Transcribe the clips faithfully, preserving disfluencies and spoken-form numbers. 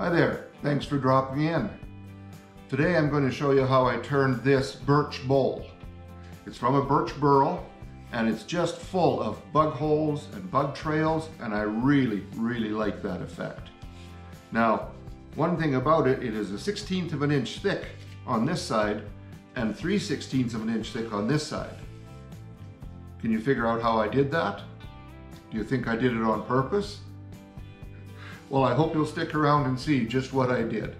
Hi there, thanks for dropping in. Today I'm going to show you how I turned this birch bowl. It's from a birch burl and it's just full of bug holes and bug trails, and I really, really like that effect. Now, one thing about it, it is a sixteenth of an inch thick on this side and three sixteenths of an inch thick on this side. Can you figure out how I did that? Do you think I did it on purpose? Well, I hope you'll stick around and see just what I did.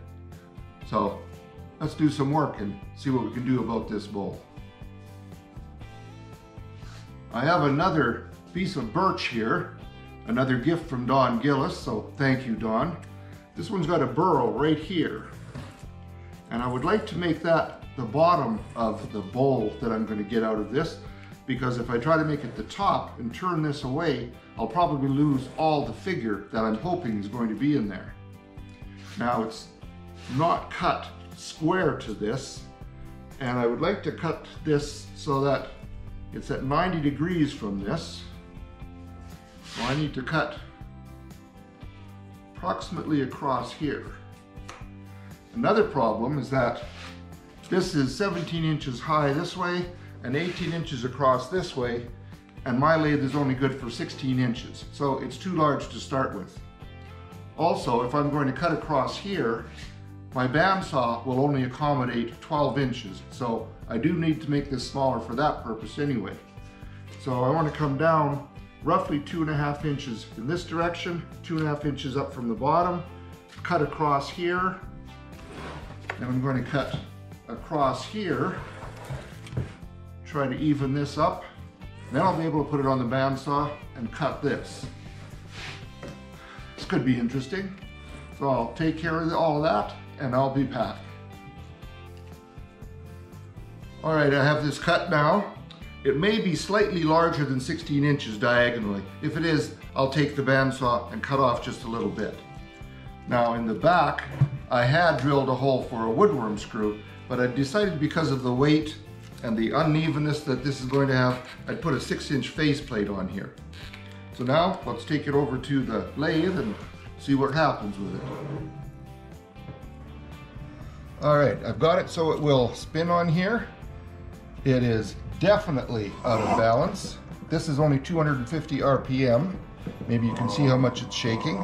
So let's do some work and see what we can do about this bowl. I have another piece of birch here, another gift from Don Gillis, so thank you, Don. This one's got a burl right here, and I would like to make that the bottom of the bowl that I'm going to get out of this, because if I try to make it the top and turn this away, I'll probably lose all the figure that I'm hoping is going to be in there. Now, it's not cut square to this, and I would like to cut this so that it's at ninety degrees from this. So I need to cut approximately across here. Another problem is that this is seventeen inches high this way and eighteen inches across this way, and my lathe is only good for sixteen inches, so it's too large to start with. Also, if I'm going to cut across here, my bandsaw will only accommodate twelve inches, so I do need to make this smaller for that purpose anyway. So I want to come down roughly two and a half inches in this direction, two and a half inches up from the bottom, cut across here, and I'm going to cut across here, try to even this up. Then I'll be able to put it on the bandsaw and cut this. This could be interesting. So I'll take care of all that and I'll be back. All right, I have this cut now. It may be slightly larger than sixteen inches diagonally. If it is, I'll take the bandsaw and cut off just a little bit. Now in the back, I had drilled a hole for a woodworm screw, but I decided because of the weight and the unevenness that this is going to have, I'd put a six inch face plate on here. So now let's take it over to the lathe and see what happens with it. All right, I've got it so it will spin on here. It is definitely out of balance. This is only two hundred fifty R P M. Maybe you can see how much it's shaking.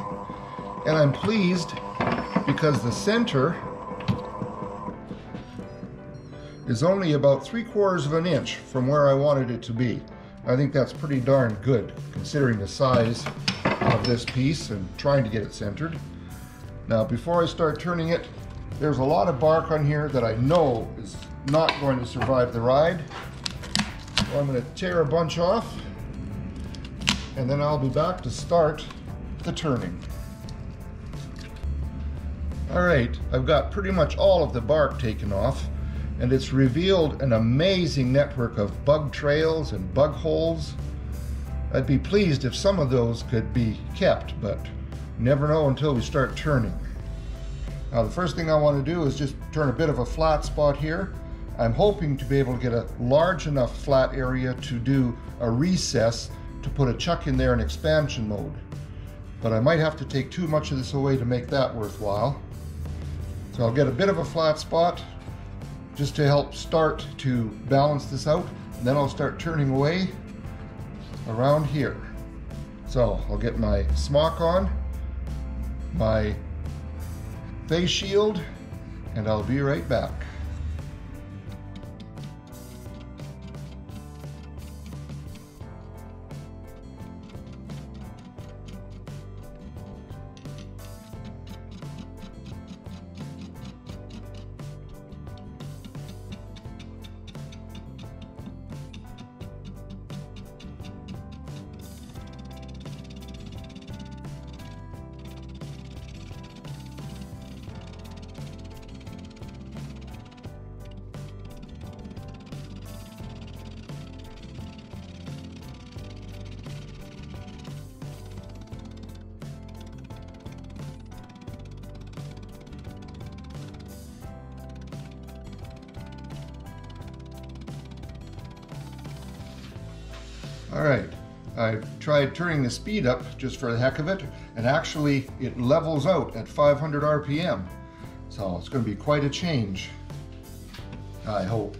And I'm pleased because the center is only about three quarters of an inch from where I wanted it to be. I think that's pretty darn good considering the size of this piece and trying to get it centered. Now, before I start turning it, there's a lot of bark on here that I know is not going to survive the ride. So I'm going to tear a bunch off and then I'll be back to start the turning. All right, I've got pretty much all of the bark taken off, and it's revealed an amazing network of bug trails and bug holes. I'd be pleased if some of those could be kept, but you never know until we start turning. Now, the first thing I want to do is just turn a bit of a flat spot here. I'm hoping to be able to get a large enough flat area to do a recess to put a chuck in there in expansion mode. But I might have to take too much of this away to make that worthwhile. So I'll get a bit of a flat spot, just to help start to balance this out. And then I'll start turning away around here. So I'll get my smock on, my face shield, and I'll be right back. All right, I tried turning the speed up just for the heck of it, and actually it levels out at five hundred R P M. So it's going to be quite a change, I hope.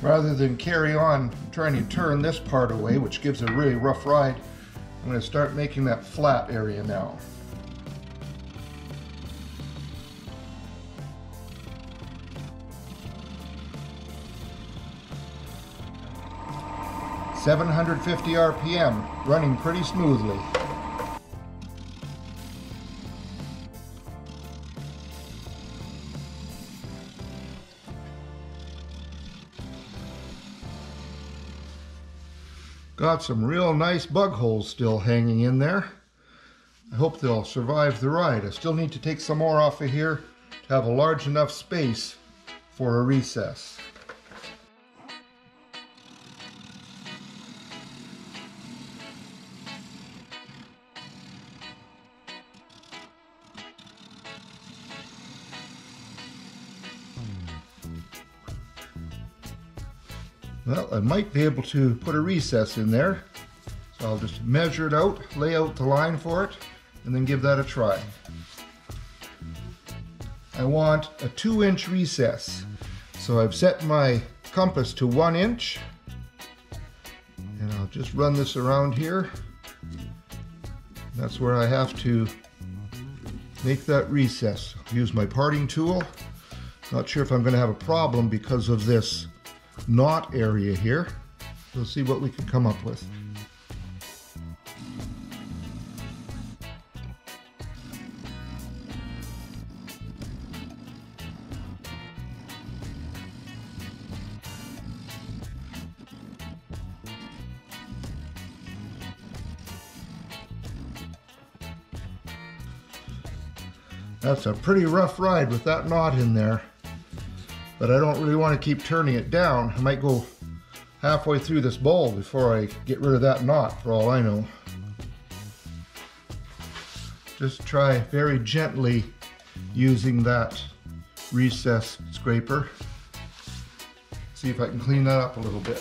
Rather than carry on trying to turn this part away, which gives a really rough ride, I'm going to start making that flat area now. seven hundred fifty R P M, running pretty smoothly. Got some real nice bug holes still hanging in there. I hope they'll survive the ride. I still need to take some more off of here to have a large enough space for a recess. Well, I might be able to put a recess in there, so I'll just measure it out, lay out the line for it, and then give that a try. I want a two inch recess, so I've set my compass to one inch, and I'll just run this around here. That's where I have to make that recess. I'll use my parting tool. Not sure if I'm going to have a problem because of this knot area here. We'll see what we can come up with. That's a pretty rough ride with that knot in there. But I don't really want to keep turning it down. I might go halfway through this bowl before I get rid of that knot, for all I know. Just try very gently using that recess scraper. See if I can clean that up a little bit.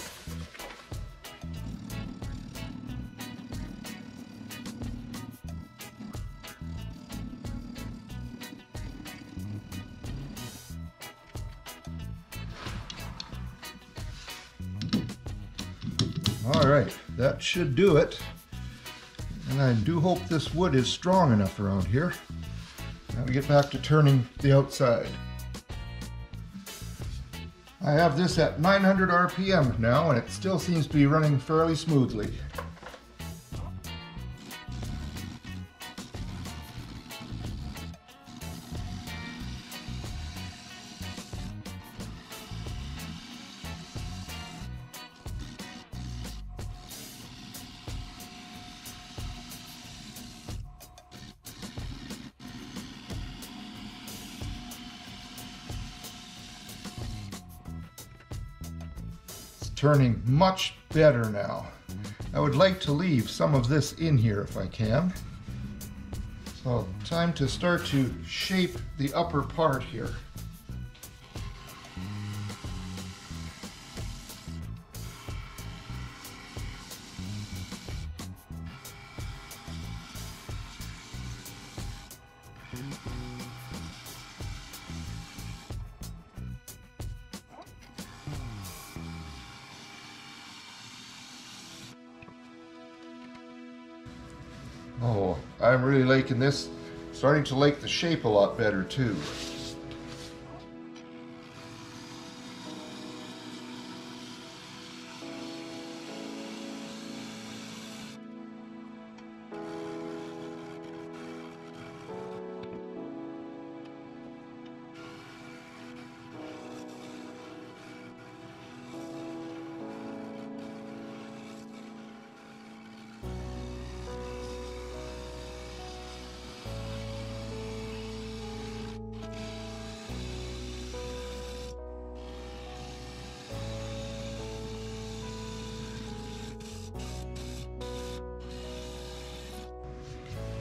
Alright, that should do it, and I do hope this wood is strong enough around here. Now we get back to turning the outside. I have this at nine hundred R P M now, and it still seems to be running fairly smoothly. Turning much better now. I would like to leave some of this in here if I can. So time to start to shape the upper part here. Oh, I'm really liking this. Starting to like the shape a lot better too.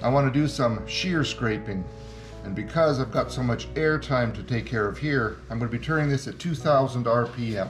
I want to do some shear scraping. And because I've got so much air time to take care of here, I'm going to be turning this at two thousand R P M.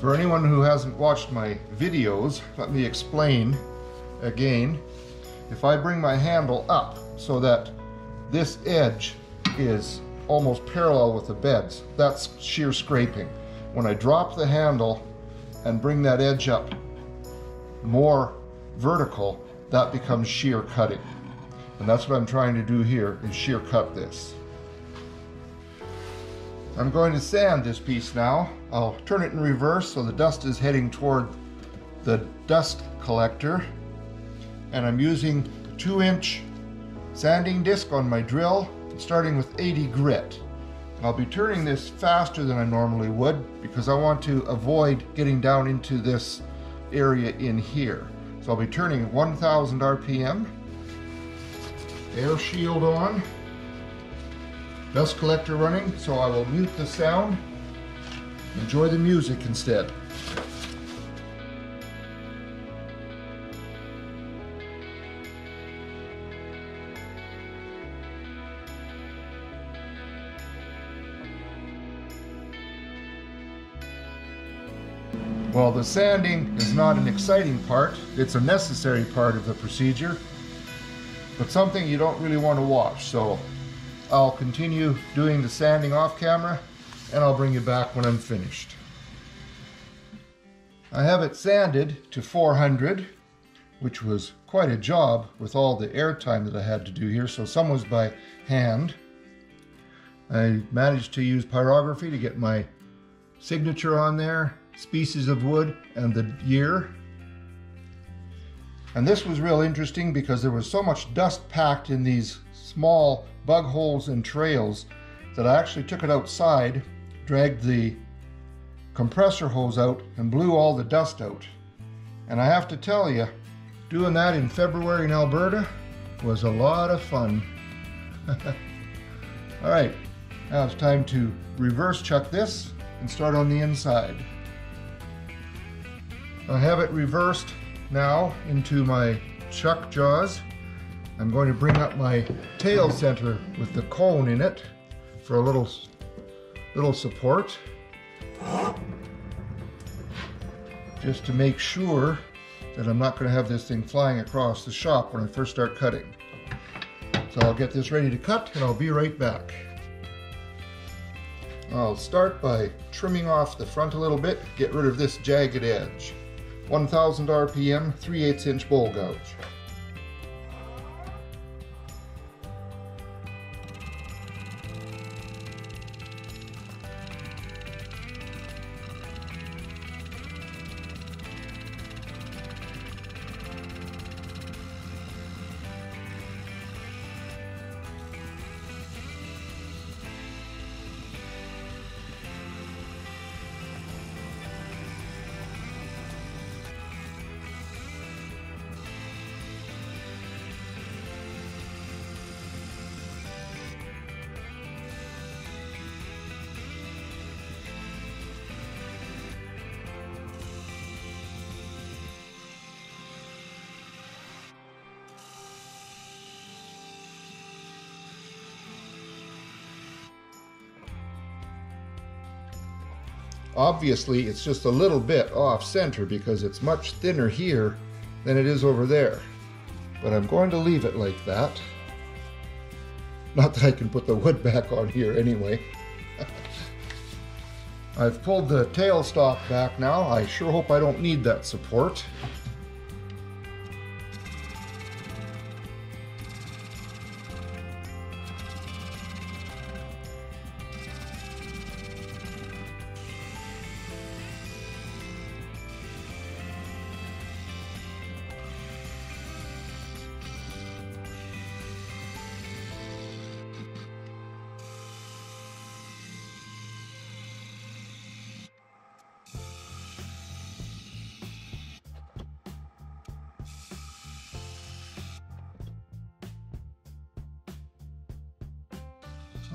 For anyone who hasn't watched my videos, let me explain again. If I bring my handle up so that this edge is almost parallel with the beds, that's shear scraping. When I drop the handle and bring that edge up more vertical, that becomes shear cutting. And that's what I'm trying to do here, is shear cut this. I'm going to sand this piece now. I'll turn it in reverse so the dust is heading toward the dust collector. And I'm using a two inch sanding disc on my drill, starting with eighty grit. I'll be turning this faster than I normally would because I want to avoid getting down into this area in here. So I'll be turning one thousand R P M. Air shield on. Dust collector running, so I will mute the sound. Enjoy the music instead. Well, the sanding is not an exciting part. It's a necessary part of the procedure, but something you don't really want to watch. So I'll continue doing the sanding off camera, and I'll bring you back when I'm finished. I have it sanded to four hundred, which was quite a job with all the air time that I had to do here, so some was by hand. I managed to use pyrography to get my signature on there, species of wood, and the year. And this was real interesting because there was so much dust packed in these small bug holes and trails that I actually took it outside, dragged the compressor hose out, and blew all the dust out. And I have to tell you, doing that in February in Alberta was a lot of fun. All right, now it's time to reverse chuck this and start on the inside. I have it reversed now into my chuck jaws. I'm going to bring up my tail center with the cone in it for a little, little support, just to make sure that I'm not going to have this thing flying across the shop when I first start cutting. So I'll get this ready to cut, and I'll be right back. I'll start by trimming off the front a little bit, get rid of this jagged edge. one thousand R P M, three eighths inch bowl gouge. Obviously, it's just a little bit off center because it's much thinner here than it is over there. But I'm going to leave it like that. Not that I can put the wood back on here anyway. I've pulled the tail stalk back now. I sure hope I don't need that support.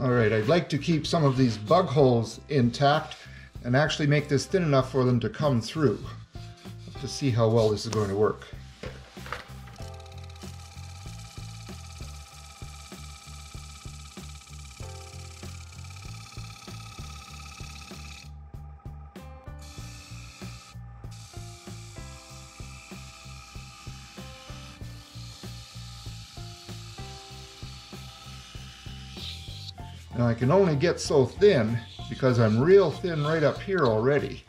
All right, I'd like to keep some of these bug holes intact and actually make this thin enough for them to come through. Let's see how well this is going to work. Now I can only get so thin because I'm real thin right up here already.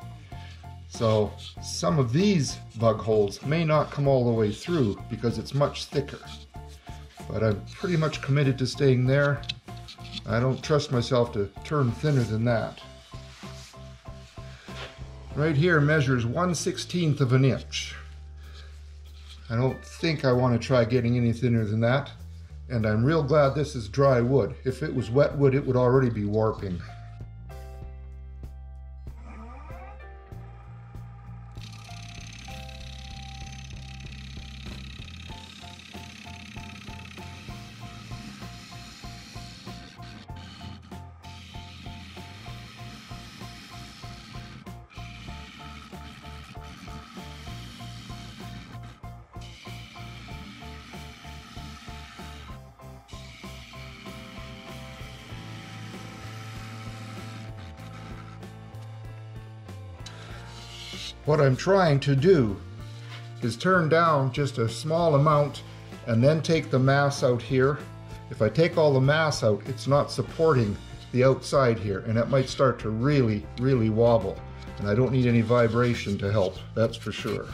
So some of these bug holes may not come all the way through because it's much thicker. But I'm pretty much committed to staying there. I don't trust myself to turn thinner than that. Right here measures one sixteenth of an inch. I don't think I want to try getting any thinner than that. And I'm real glad this is dry wood. If it was wet wood, it would already be warping. What I'm trying to do is turn down just a small amount and then take the mass out here. If I take all the mass out, it's not supporting the outside here, and it might start to really, really wobble. And I don't need any vibration to help, that's for sure.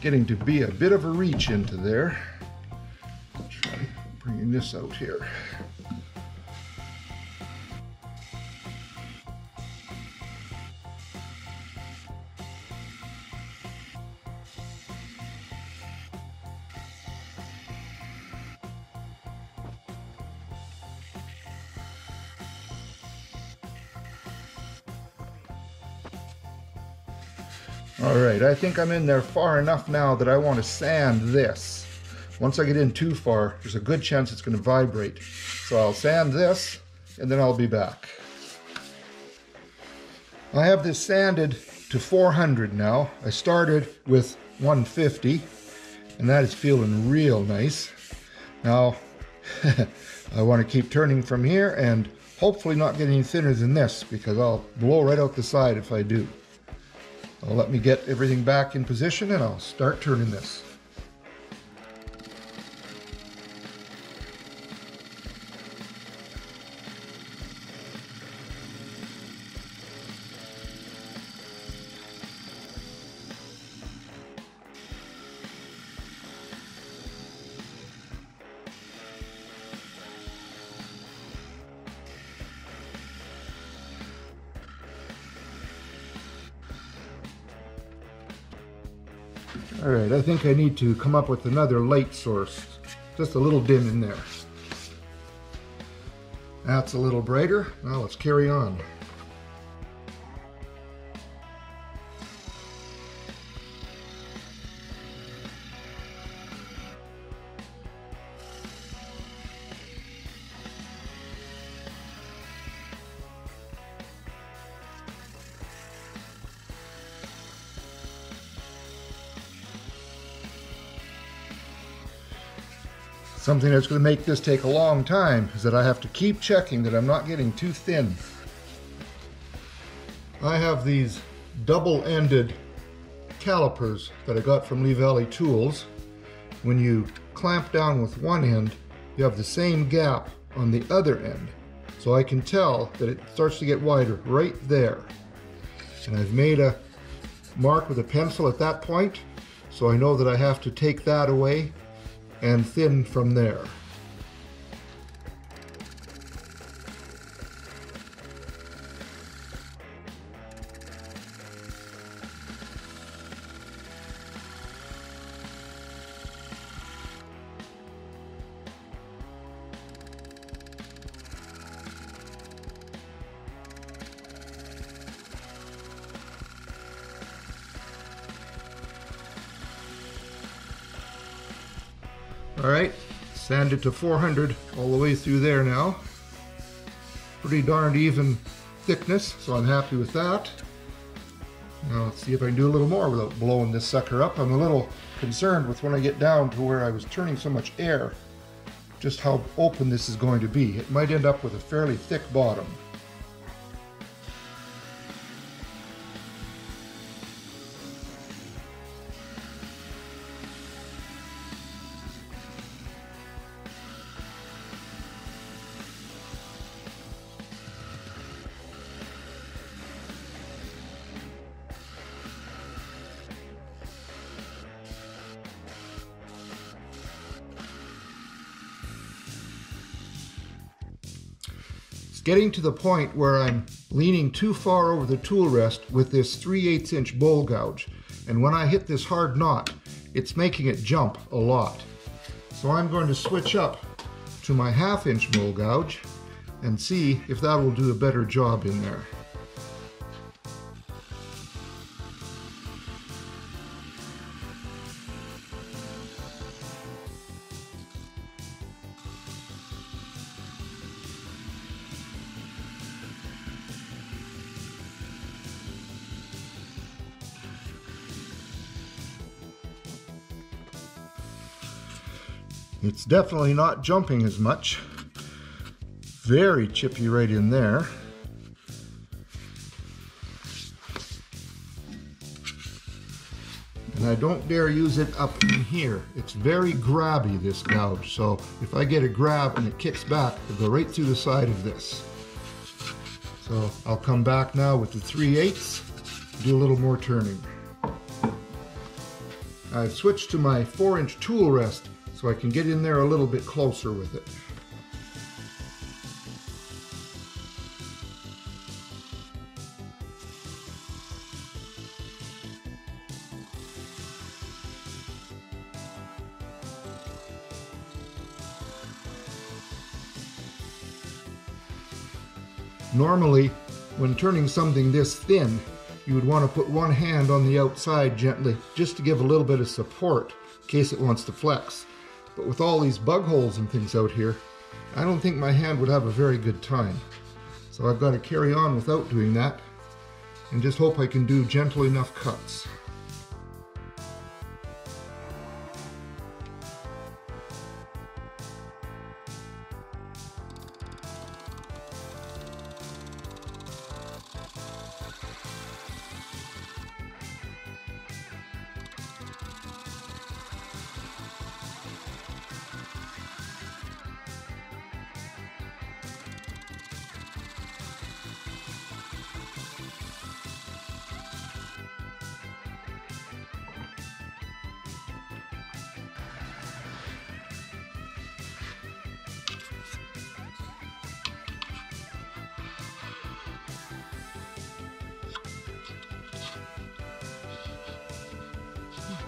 Getting to be a bit of a reach into there. Try bringing this out here. All right, I think I'm in there far enough now that I want to sand this. Once I get in too far, there's a good chance it's going to vibrate. So I'll sand this, and then I'll be back. I have this sanded to four hundred now. I started with one fifty, and that is feeling real nice. Now, I want to keep turning from here and hopefully not get any thinner than this, because I'll blow right out the side if I do. I'll let me get everything back in position and I'll start turning this. All right, I think I need to come up with another light source. Just a little dim in there. That's a little brighter. Now let's carry on. Something that's going to make this take a long time is that I have to keep checking that I'm not getting too thin. I have these double-ended calipers that I got from Lee Valley Tools. When you clamp down with one end, you have the same gap on the other end. So I can tell that it starts to get wider right there. And I've made a mark with a pencil at that point, so I know that I have to take that away and thin from there. All right, sand it to four hundred all the way through there now. Pretty darn even thickness, so I'm happy with that. Now let's see if I can do a little more without blowing this sucker up. I'm a little concerned with when I get down to where I was turning so much air, just how open this is going to be. It might end up with a fairly thick bottom. Getting to the point where I'm leaning too far over the tool rest with this three eighths inch bowl gouge, and when I hit this hard knot, it's making it jump a lot. So I'm going to switch up to my half inch bowl gouge and see if that will do a better job in there. It's definitely not jumping as much. Very chippy right in there. And I don't dare use it up in here. It's very grabby, this gouge. So if I get a grab and it kicks back, it'll go right through the side of this. So I'll come back now with the three eighths, do a little more turning. I've switched to my four inch tool rest, so I can get in there a little bit closer with it. Normally, when turning something this thin, you would want to put one hand on the outside gently, just to give a little bit of support in case it wants to flex. But with all these bug holes and things out here, I don't think my hand would have a very good time. So I've got to carry on without doing that and just hope I can do gentle enough cuts.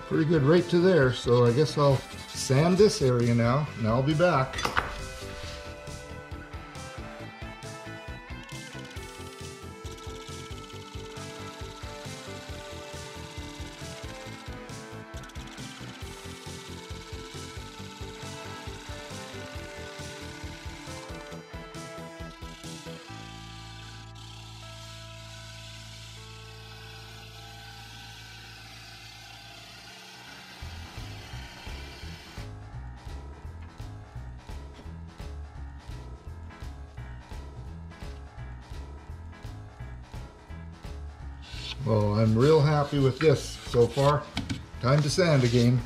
Pretty good right to there, so I guess I'll sand this area now, and I'll be back. Well, I'm real happy with this so far. Time to sand again.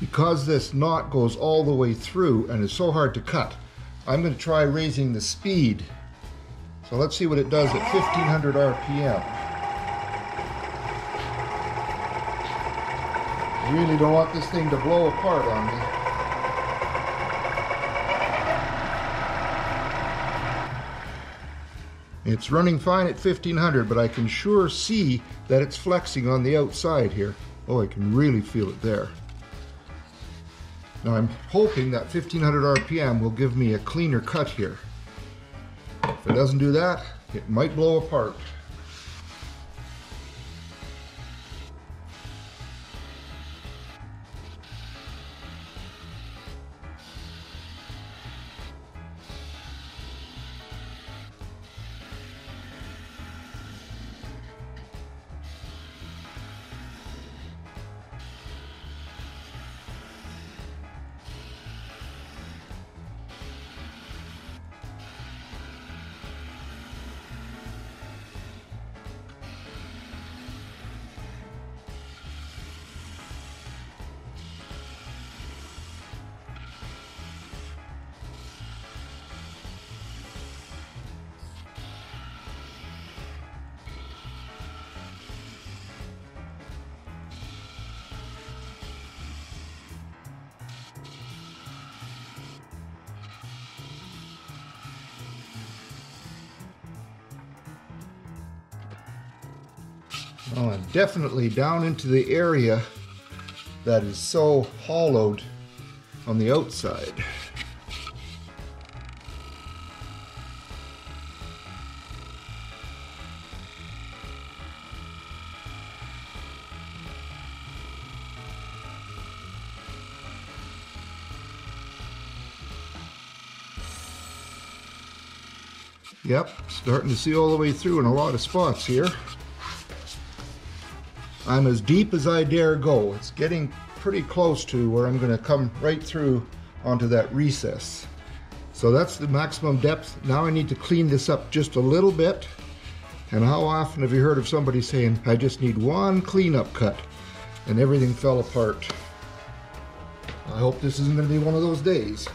Because this knot goes all the way through and is so hard to cut, I'm going to try raising the speed. So let's see what it does at fifteen hundred R P M. I really don't want this thing to blow apart on me. It's running fine at fifteen hundred, but I can sure see that it's flexing on the outside here. Oh, I can really feel it there. Now I'm hoping that fifteen hundred R P M will give me a cleaner cut here. If it doesn't do that, it might blow apart. Well, and definitely down into the area that is so hollowed on the outside. Yep, starting to see all the way through in a lot of spots here. I'm as deep as I dare go. It's getting pretty close to where I'm going to come right through onto that recess. So that's the maximum depth. Now I need to clean this up just a little bit. And how often have you heard of somebody saying, I just need one cleanup cut and everything fell apart? I hope this isn't going to be one of those days.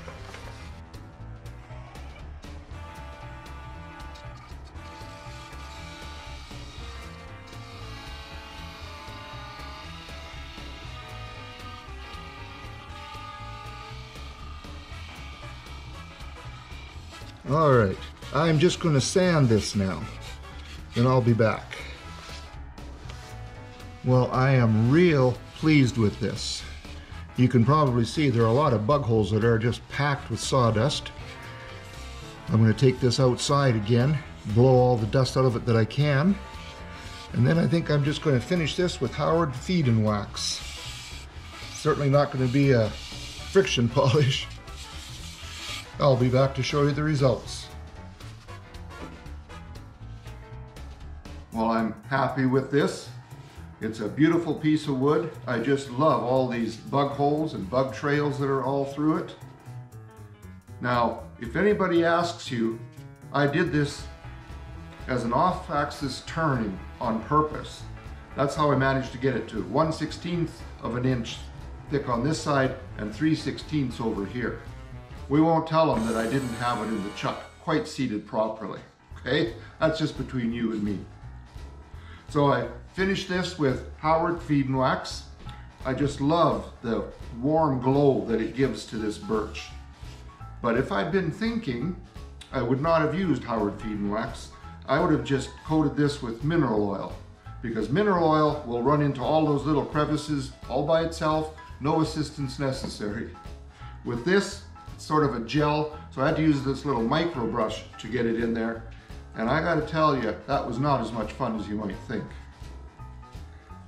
All right, I'm just going to sand this now, and I'll be back. Well, I am real pleased with this. You can probably see there are a lot of bug holes that are just packed with sawdust. I'm going to take this outside again, blow all the dust out of it that I can, and then I think I'm just going to finish this with Howard Feed-n-Wax. Certainly not going to be a friction polish. I'll be back to show you the results. Well, I'm happy with this. It's a beautiful piece of wood. I just love all these bug holes and bug trails that are all through it. Now, if anybody asks you, I did this as an off-axis turning on purpose. That's how I managed to get it to one sixteenth of an inch thick on this side and three sixteenths over here. We won't tell them that I didn't have it in the chuck quite seated properly, okay? That's just between you and me. So I finished this with Howard Feed-n-Wax. I just love the warm glow that it gives to this birch. But if I'd been thinking, I would not have used Howard Feed-n-Wax. I would have just coated this with mineral oil, because mineral oil will run into all those little crevices all by itself, no assistance necessary. With this, sort of a gel, so I had to use this little micro brush to get it in there, and I gotta tell you, that was not as much fun as you might think.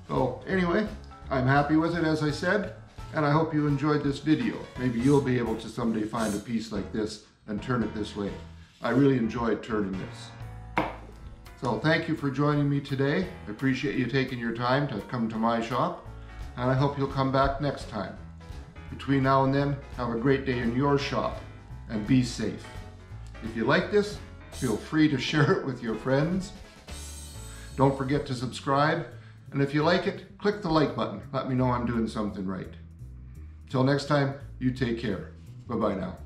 So anyway, I'm happy with it, as I said, and I hope you enjoyed this video. Maybe you'll be able to someday find a piece like this and turn it this way. I really enjoyed turning this. So thank you for joining me today. I appreciate you taking your time to come to my shop, and I hope you'll come back next time. Between now and then, have a great day in your shop and be safe. If you like this, feel free to share it with your friends. Don't forget to subscribe, and if you like it, click the like button. Let me know I'm doing something right. Till next time, you take care. Bye-bye now.